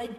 Red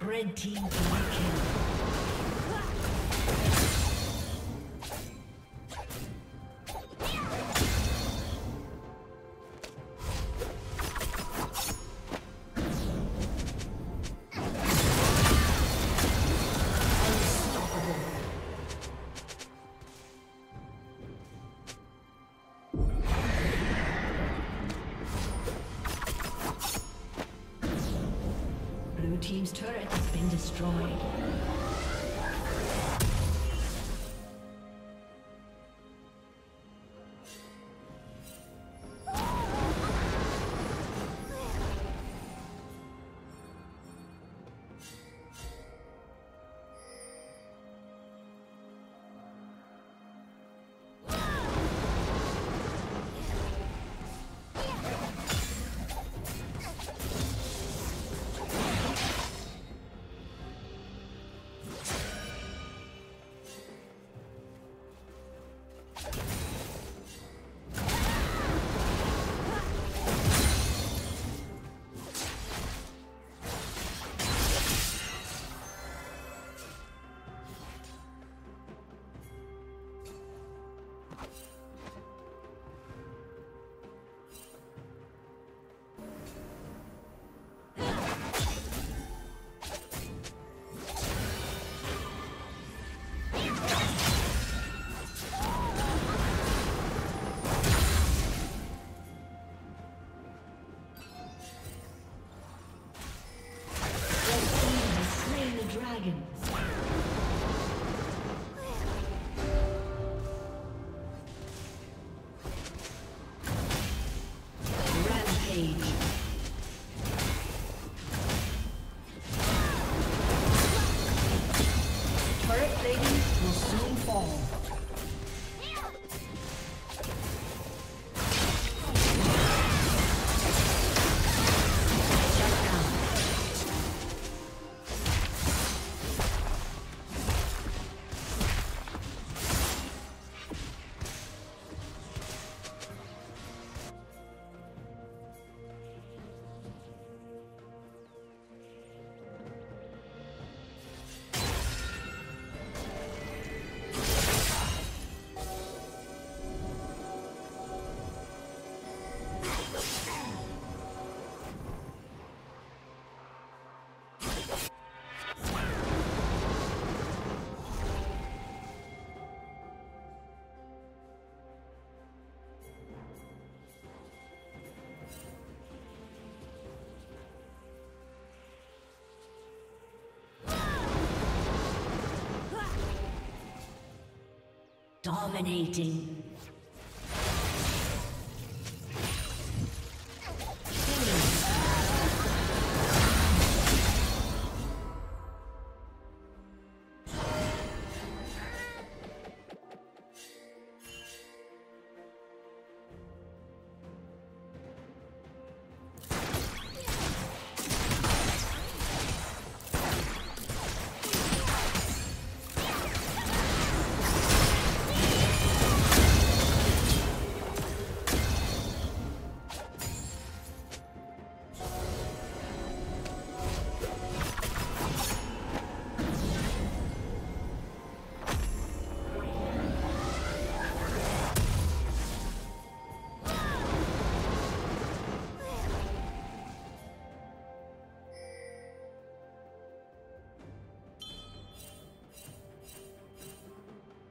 Red team double kill. been destroyed. Dominating.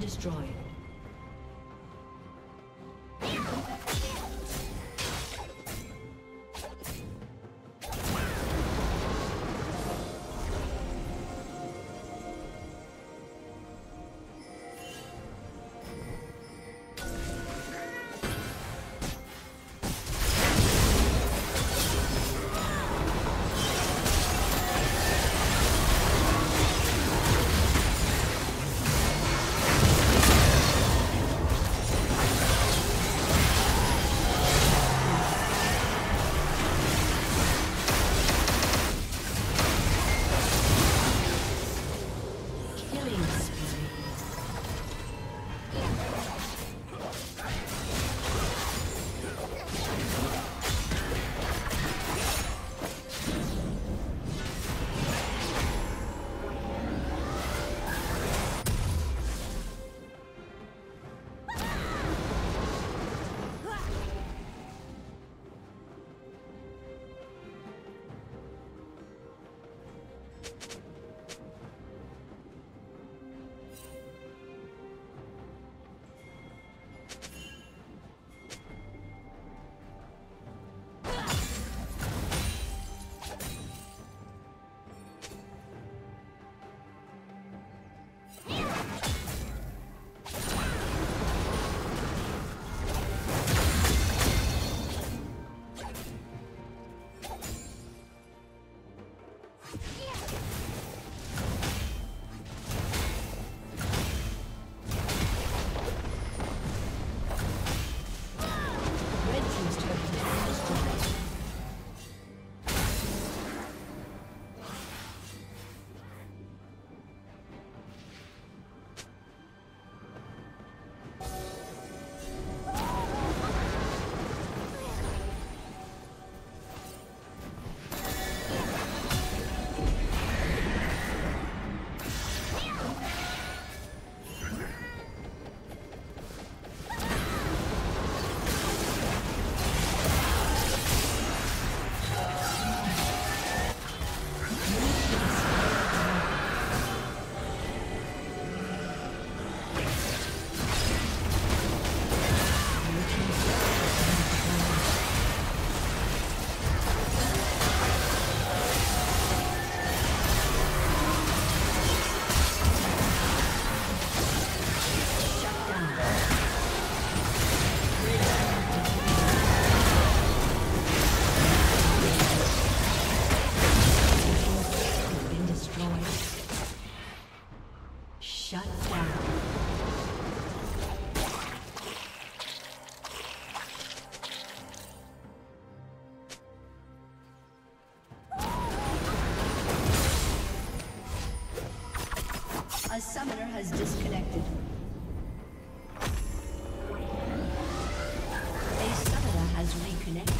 Destroyed. Shut down. A summoner has disconnected. A summoner has reconnected.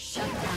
Shut down.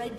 Red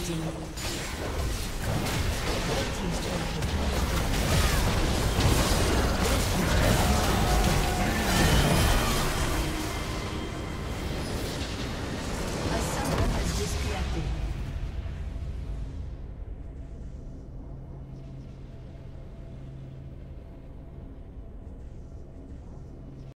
Thank you.